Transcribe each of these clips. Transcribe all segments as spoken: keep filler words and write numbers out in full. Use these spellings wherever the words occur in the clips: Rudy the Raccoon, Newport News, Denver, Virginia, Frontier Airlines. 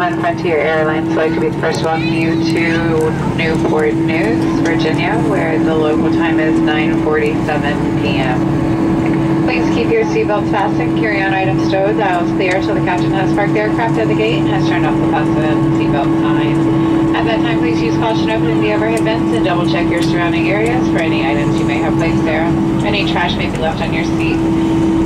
I'm on Frontier Airlines, so I could be the first one you to Newport News, Virginia, where the local time is nine forty-seven p m Please keep your seatbelts fastened, carry-on items stowed, aisles clear till the captain has parked the aircraft at the gate and has turned off the fasten seatbelt sign. At that time, please use caution opening the overhead vents and double-check your surrounding areas for any items you may have placed there. Any trash may be left on your seat.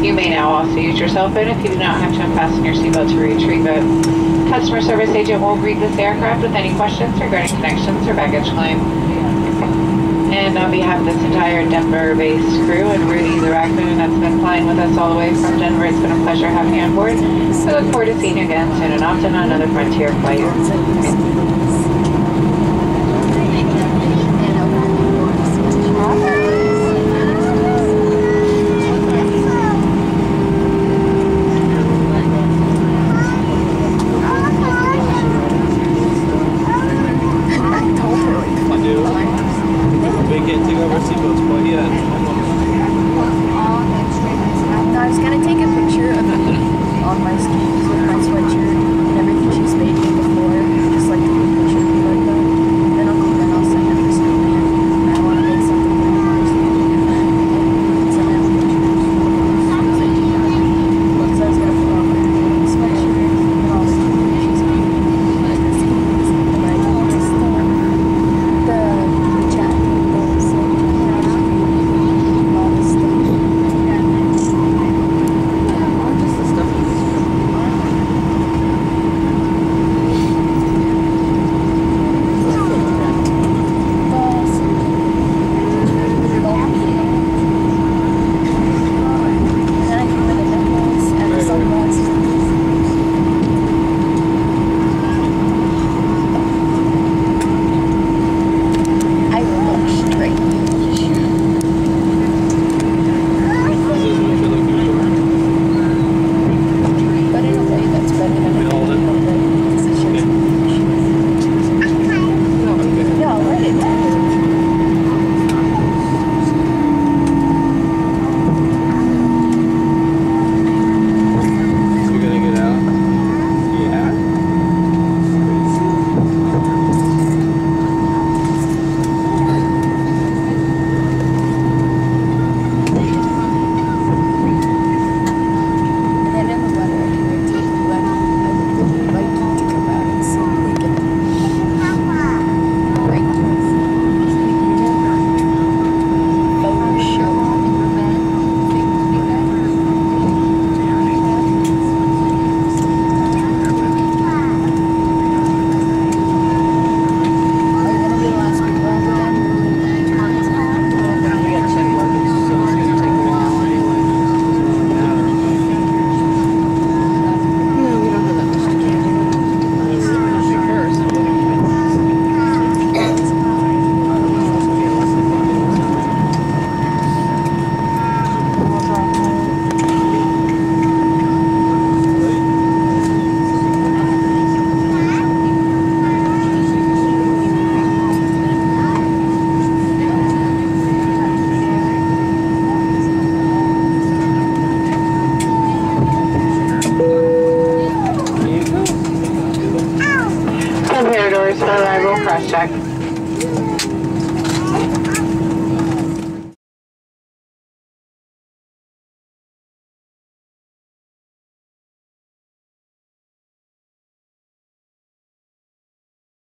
You may now also use your cell phone if you do not have to unfasten your seatbelt to retrieve it. Customer service agent will greet this aircraft with any questions regarding connections or baggage claim. And on behalf of this entire Denver-based crew and Rudy the Raccoon that's been flying with us all the way from Denver, it's been a pleasure having you on board. We look forward to seeing you again soon and often on another Frontier flight. Arrival, cross check.